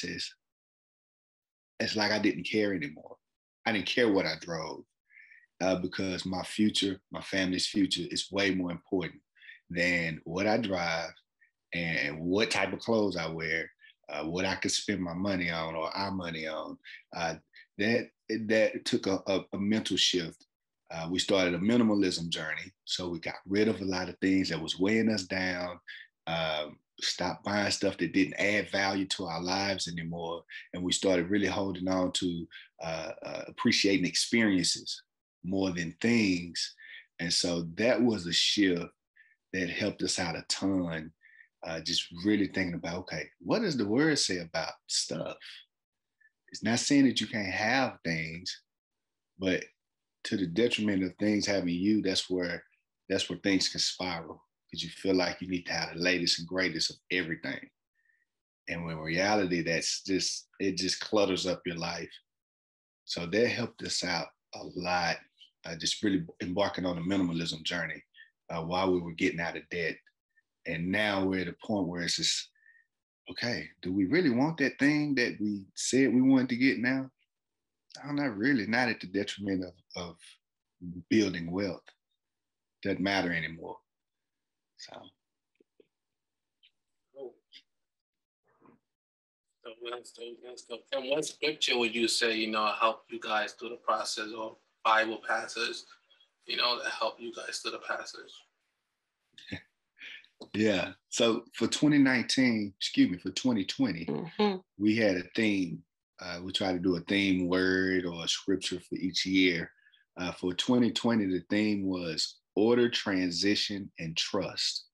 classes, it's like I didn't care anymore. I didn't care what I drove because my future, my family's future is way more important than what I drive and what type of clothes I wear, what I could spend my money on or our money on. That took a mental shift. We started a minimalism journey. So we got rid of a lot of things that was weighing us down, stopped buying stuff that didn't add value to our lives anymore. And we started really holding on to appreciating experiences more than things. And so that was a shift that helped us out a ton. Just really thinking about, okay, what does the word say about stuff? It's not saying that you can't have things, but to the detriment of things having you, that's where things can spiral, because you feel like you need to have the latest and greatest of everything. And when in reality, it just clutters up your life. So that helped us out a lot, just really embarking on a minimalism journey while we were getting out of debt. And now we're at a point where it's just, okay, do we really want that thing that we said we wanted to get now? No, not really, not at the detriment of building wealth. Doesn't matter anymore. So. Cool. So and what scripture would you say, help you guys through the process, or Bible passages, that help you guys through the passage? Yeah. So for 2020, mm-hmm. we had a theme. We try to do a theme word or a scripture for each year. For 2020, the theme was order, transition, and trust.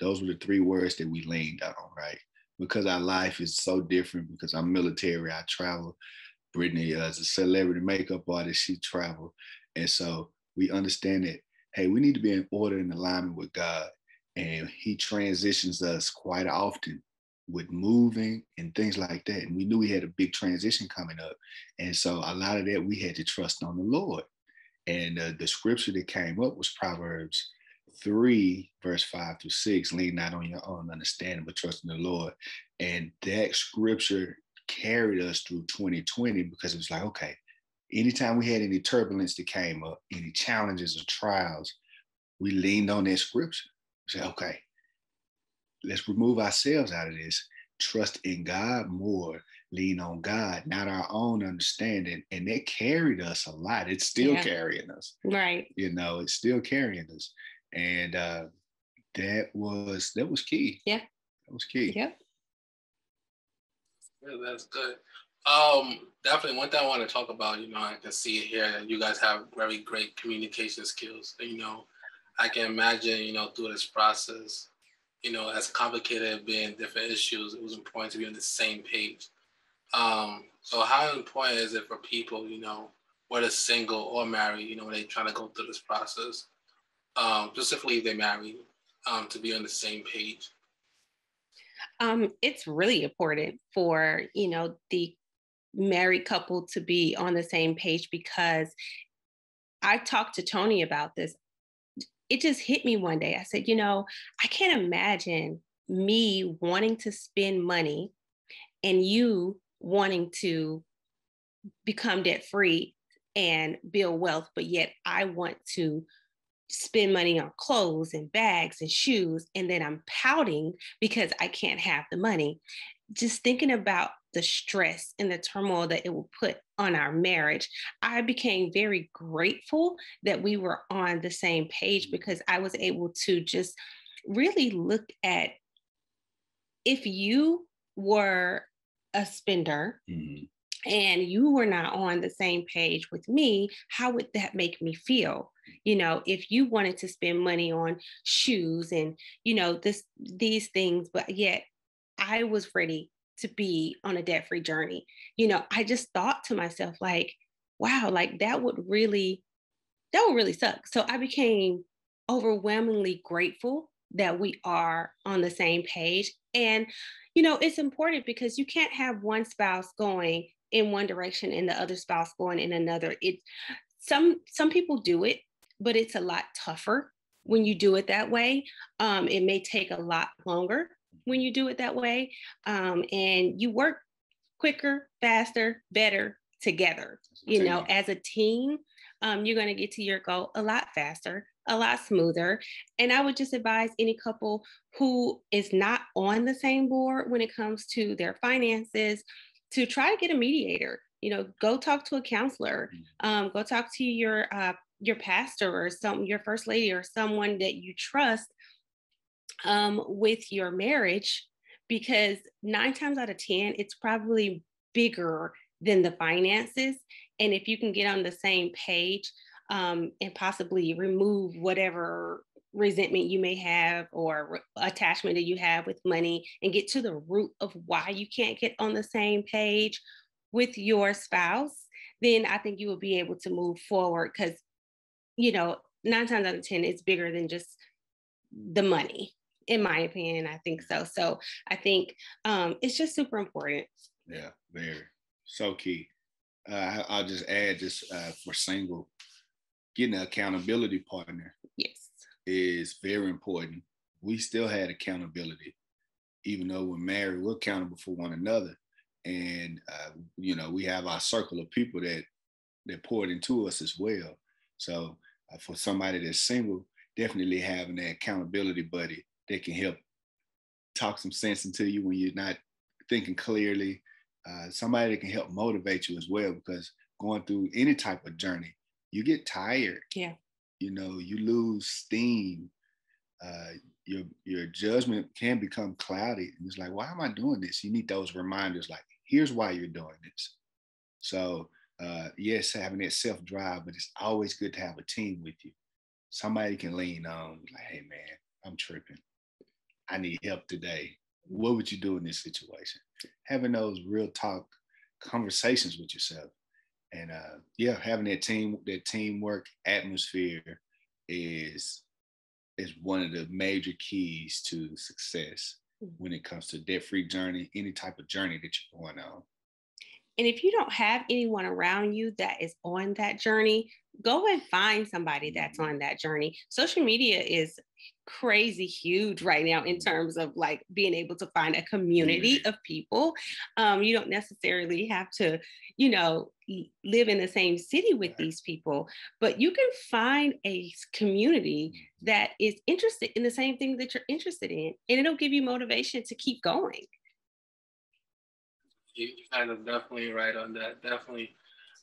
Those were the three words that we leaned on, right? Because our life is so different, because I'm military, I travel. Brittany is a celebrity makeup artist, she traveled. And so we understand that, hey, we need to be in order and alignment with God. And he transitions us quite often with moving and things like that. And we knew we had a big transition coming up. And so a lot of that we had to trust on the Lord. And the scripture that came up was Proverbs 3:5-6, lean not on your own understanding, but trust in the Lord. And that scripture carried us through 2020, because it was like, okay, anytime we had any turbulence that came up, any challenges or trials, we leaned on that scripture. Say, okay, let's remove ourselves out of this, trust in God more, lean on God, not our own understanding. And that carried us a lot. It's still carrying us. Right. It's still carrying us. And that was key. Yeah. That was key. Yep. Yeah, that's good. Definitely one thing I want to talk about, I can see it here, that you guys have very great communication skills, I can imagine, through this process, as complicated as being different issues, it was important to be on the same page. So how important is it for people, whether single or married, when they're trying to go through this process, specifically if they're married, to be on the same page? It's really important for, the married couple to be on the same page, because I talked to Tony about this. It just hit me one day. I said, I can't imagine me wanting to spend money and you wanting to become debt-free and build wealth, but yet I want to spend money on clothes and bags and shoes, and then I'm pouting because I can't have the money. Just thinking about the stress and the turmoil that it will put on our marriage, I became very grateful that we were on the same page, because I was able to just really look at, if you were a spender mm-hmm. and you were not on the same page with me, how would that make me feel? If you wanted to spend money on shoes and, these things, but yet I was ready to be on a debt-free journey. I just thought to myself, like, wow, like that would really suck. So I became overwhelmingly grateful that we are on the same page. And, it's important, because you can't have one spouse going in one direction and the other spouse going in another. Some people do it, but it's a lot tougher when you do it that way. It may take a lot longer when you do it that way, and you work quicker, faster, better together. You know, as a team, you're going to get to your goal a lot faster, a lot smoother. And I would just advise any couple who is not on the same board when it comes to their finances to try to get a mediator. You know, go talk to a counselor, go talk to your pastor or your first lady or someone that you trust with your marriage, because 9 times out of 10, it's probably bigger than the finances. And if you can get on the same page and possibly remove whatever resentment you may have or attachment that you have with money and get to the root of why you can't get on the same page with your spouse, then I think you will be able to move forward, because, you know, 9 times out of 10, it's bigger than just the money, in my opinion. I think so. So I think it's just super important. Yeah, very. So key. I'll just add this for single, getting an accountability partner is very important. We still had accountability, even though we're married, we're accountable for one another. And, you know, we have our circle of people that poured into us as well. So for somebody that's single, definitely having that accountability buddy that can help talk some sense into you when you're not thinking clearly. Somebody that can help motivate you as well, because going through any type of journey, you get tired. Yeah. You know, you lose steam. Your judgment can become cloudy. And it's like, why am I doing this? You need those reminders like, here's why you're doing this. So yes, having that self-drive, but it's always good to have a team with you. Somebody can lean on, like, hey man, I'm tripping. I need help today. What would you do in this situation? Having those real talk conversations with yourself, and yeah, having that teamwork atmosphere is one of the major keys to success when it comes to debt-free journey, any type of journey that you're going on. And if you don't have anyone around you that is on that journey, go and find somebody that's on that journey. Social media is crazy huge right now in terms of like being able to find a community of people. You don't necessarily have to, you know, live in the same city with these people, but you can find a community that is interested in the same thing that you're interested in, and it'll give you motivation to keep going. You kind of definitely right on that. Definitely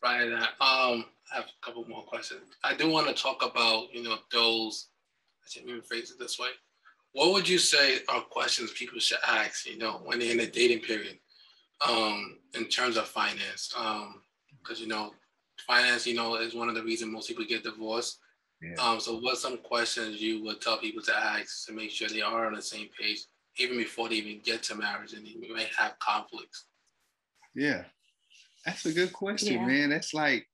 right on that. I have a couple more questions. I do want to talk about, you know, those, I should even phrase it this way. What would you say are questions people should ask, you know, when they're in a dating period, in terms of finance? Because, you know, finance, you know, is one of the reasons most people get divorced. Yeah. So what's some questions you would tell people to ask to make sure they are on the same page, even before they even get to marriage and they might have conflicts? Yeah, that's a good question, man. That's like,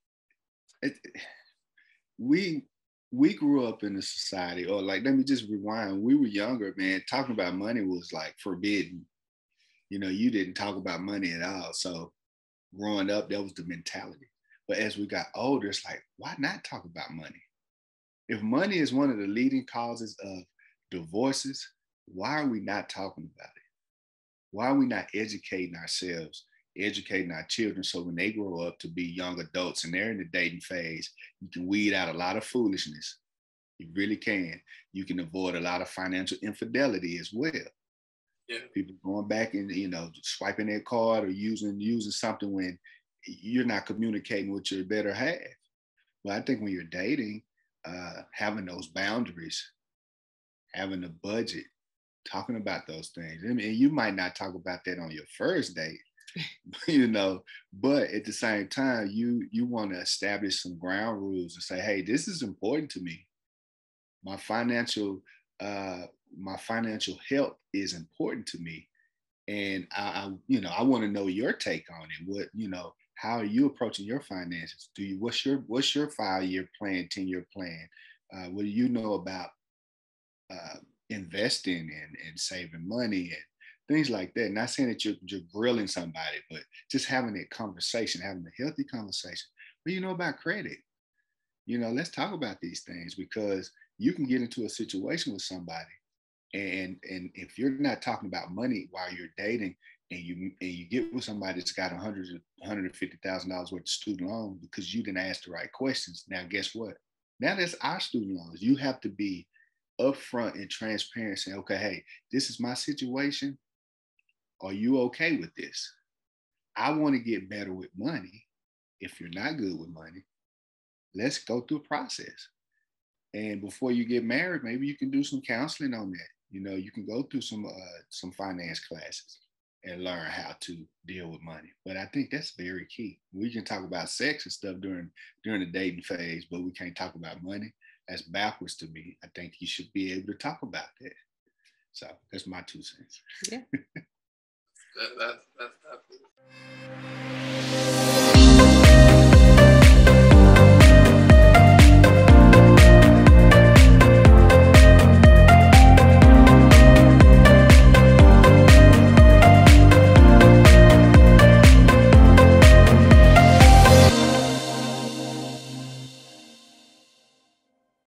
we grew up in a society, or like, let me just rewind. We were younger, man. Talking about money was like forbidden. You know, you didn't talk about money at all. So growing up, that was the mentality. But as we got older, it's like, why not talk about money? If money is one of the leading causes of divorces, why are we not talking about it? Why are we not educating ourselves, educating our children, so when they grow up to be young adults and they're in the dating phase, you can weed out a lot of foolishness. You really can. You can avoid a lot of financial infidelity as well. Yeah. People going back and, you know, swiping their card or using something when you're not communicating with your better half. But I think when you're dating, having those boundaries, having a budget, talking about those things. I mean, you might not talk about that on your first date, you know, but at the same time, you want to establish some ground rules and say, hey, this is important to me. My financial health is important to me. And I want to know your take on it. What, you know, how are you approaching your finances? What's your 5-year plan, 10-year plan? What do you know about investing and saving money and things like that? Not saying that you're grilling somebody, but just having that conversation, having a healthy conversation. What do you know about credit? You know, let's talk about these things, because you can get into a situation with somebody, and if you're not talking about money while you're dating, and you get with somebody that's got $150,000 worth of student loans because you didn't ask the right questions. Now, guess what? Now that's our student loans. You have to be upfront and transparent, saying, okay, hey, this is my situation. Are you okay with this? I want to get better with money. If you're not good with money, let's go through a process. And before you get married, maybe you can do some counseling on that. You know, you can go through some finance classes and learn how to deal with money. But I think that's very key. We can talk about sex and stuff during the dating phase, but we can't talk about money. That's backwards to me. I think you should be able to talk about that. So that's my 2 cents. Yeah. That's